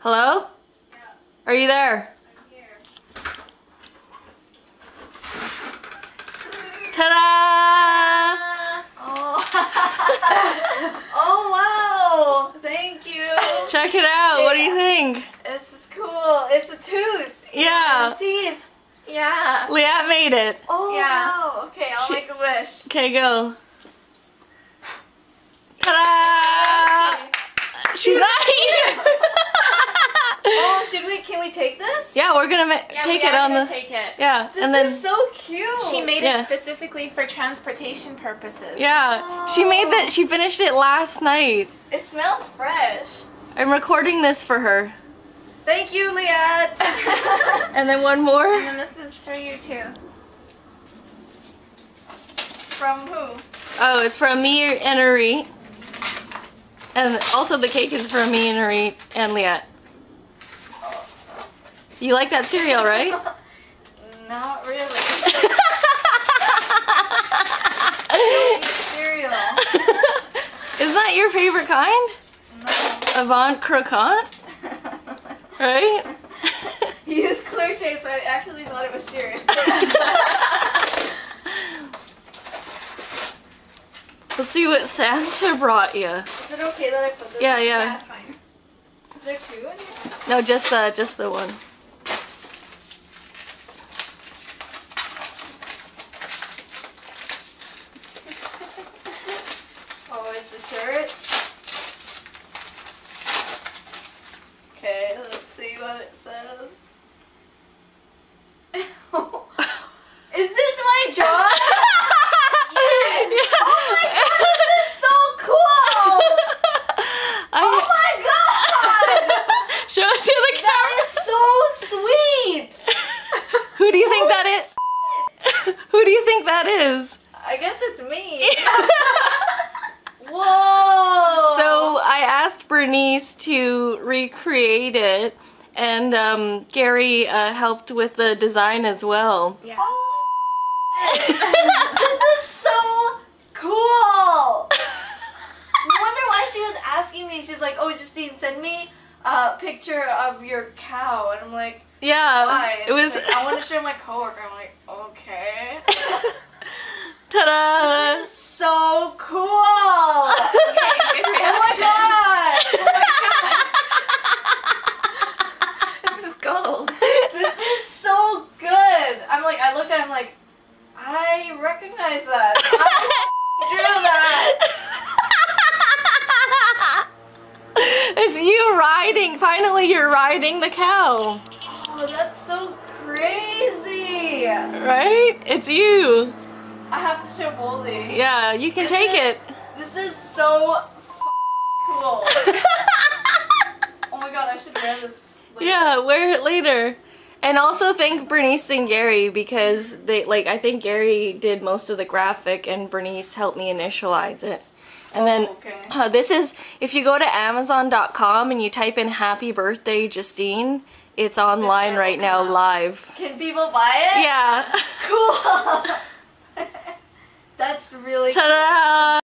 Hello? Yeah. Are you there? I'm here. Ta-da! Oh. Oh, wow. Thank you. Check it out. Yeah. What do you think? This is cool. It's a tooth. Yeah. Teeth. Yeah. Liat made it. Oh, yeah. Wow. Okay, I'll make a wish. Okay, go. Ta-da! Okay. She's not here. Oh, can we take this? Yeah, we're gonna take it. Yeah, this is so cute. She made it specifically for transportation purposes. Yeah, oh. She made that. She finished it last night. It smells fresh. I'm recording this for her. Thank you, Liat. And then one more. And then this is for you too. From who? Oh, it's from me and Ari. And also the cake is from me and Ari and Liat. You like that cereal, right? Not really. I don't eat cereal. Isn't that your favorite kind? No. Avant Croquant? Right? You used clear tape, so I actually thought it was cereal. Let's see what Santa brought you. Is it okay that I put this in? Yeah. That's fine. Is there two in here? No, just the one. Oh, it's a shirt. Okay, let's see what it says. Is this my job? Yes. Yeah. Oh my god, this is so cool! Oh my god! Show it to the camera. That is so sweet! Who do you think that is? Who do you think that is? I guess it's me. Whoa! So I asked Bernice to recreate it, and Gary helped with the design as well. Yeah. Oh, this is so cool! I wonder why she was asking me. She's like, "Oh, Justine, send me a picture of your cow," and I'm like, "Yeah." Why? It was. Like, I want to show my coworker. I'm like, okay. Ta-da! This is so cool! Okay, oh my god! This is gold. This is so good. I'm like, I looked at him like, I recognize that. I drew that. It's you riding. Finally, you're riding the cow. Oh, that's so crazy. Right? It's you. I have to show Boldy. Yeah, you can take it. This is so cool. Oh my god, I should wear this later. Yeah, wear it later. And also thank Bernice and Gary because they I think Gary did most of the graphic and Bernice helped me initialize it. And this is, if you go to Amazon.com and you type in Happy Birthday Justine, it's online right now live. Can people buy it? Yeah. Cool. That's really cool. Ta-da!